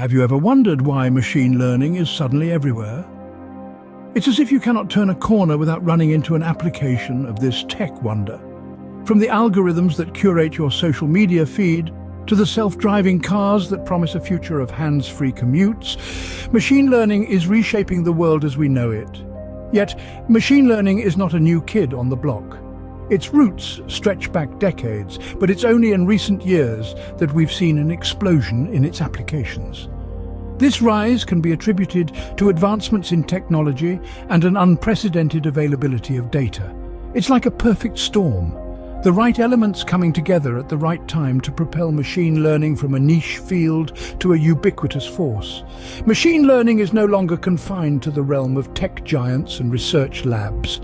Have you ever wondered why machine learning is suddenly everywhere? It's as if you cannot turn a corner without running into an application of this tech wonder. From the algorithms that curate your social media feed to the self-driving cars that promise a future of hands-free commutes, machine learning is reshaping the world as we know it. Yet, machine learning is not a new kid on the block. Its roots stretch back decades, but it's only in recent years that we've seen an explosion in its applications. This rise can be attributed to advancements in technology and an unprecedented availability of data. It's like a perfect storm, the right elements coming together at the right time to propel machine learning from a niche field to a ubiquitous force. Machine learning is no longer confined to the realm of tech giants and research labs.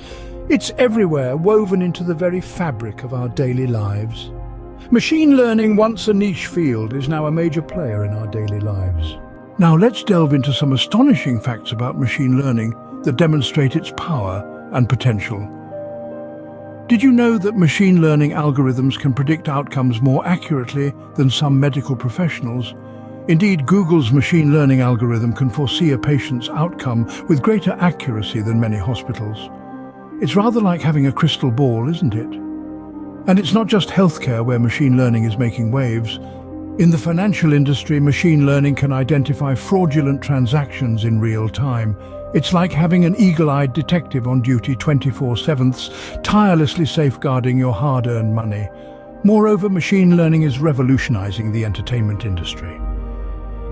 It's everywhere, woven into the very fabric of our daily lives. Machine learning, once a niche field, is now a major player in our daily lives. Now let's delve into some astonishing facts about machine learning that demonstrate its power and potential. Did you know that machine learning algorithms can predict outcomes more accurately than some medical professionals? Indeed, Google's machine learning algorithm can foresee a patient's outcome with greater accuracy than many hospitals. It's rather like having a crystal ball, isn't it? And it's not just healthcare where machine learning is making waves. In the financial industry, machine learning can identify fraudulent transactions in real time. It's like having an eagle-eyed detective on duty 24/7, tirelessly safeguarding your hard-earned money. Moreover, machine learning is revolutionizing the entertainment industry.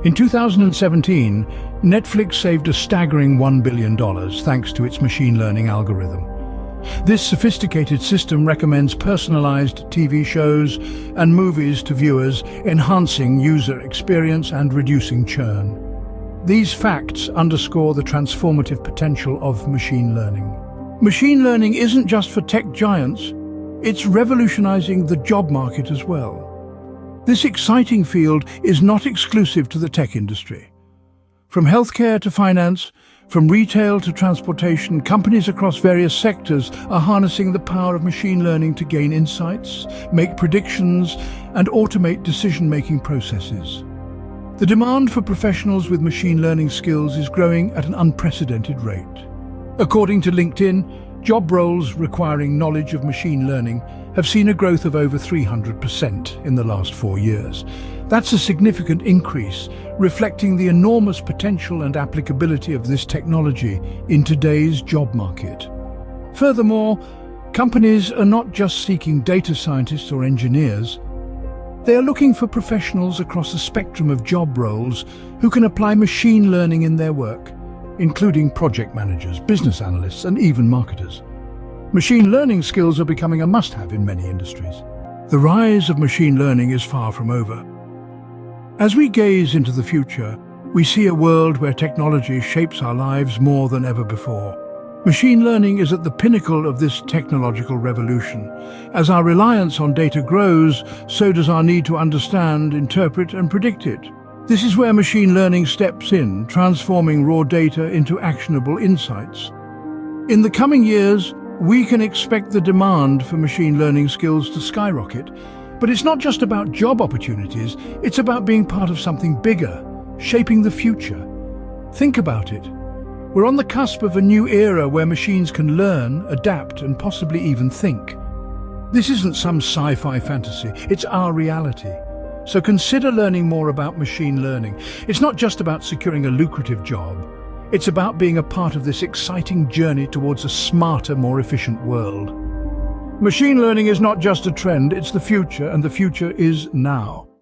In 2017, Netflix saved a staggering $1 billion thanks to its machine learning algorithm. This sophisticated system recommends personalized TV shows and movies to viewers, enhancing user experience and reducing churn. These facts underscore the transformative potential of machine learning. Machine learning isn't just for tech giants, it's revolutionizing the job market as well. This exciting field is not exclusive to the tech industry. From healthcare to finance, from retail to transportation, companies across various sectors are harnessing the power of machine learning to gain insights, make predictions, and automate decision-making processes. The demand for professionals with machine learning skills is growing at an unprecedented rate. According to LinkedIn, job roles requiring knowledge of machine learning have seen a growth of over 300% in the last 4 years. That's a significant increase, reflecting the enormous potential and applicability of this technology in today's job market. Furthermore, companies are not just seeking data scientists or engineers. They are looking for professionals across a spectrum of job roles who can apply machine learning in their work, including project managers, business analysts, and even marketers. Machine learning skills are becoming a must-have in many industries. The rise of machine learning is far from over. As we gaze into the future, we see a world where technology shapes our lives more than ever before. Machine learning is at the pinnacle of this technological revolution. As our reliance on data grows, so does our need to understand, interpret, and predict it. This is where machine learning steps in, transforming raw data into actionable insights. In the coming years, we can expect the demand for machine learning skills to skyrocket, but it's not just about job opportunities, it's about being part of something bigger, shaping the future. Think about it. We're on the cusp of a new era where machines can learn, adapt, and possibly even think. This isn't some sci-fi fantasy, it's our reality. So consider learning more about machine learning. It's not just about securing a lucrative job. It's about being a part of this exciting journey towards a smarter, more efficient world. Machine learning is not just a trend, it's the future, and the future is now.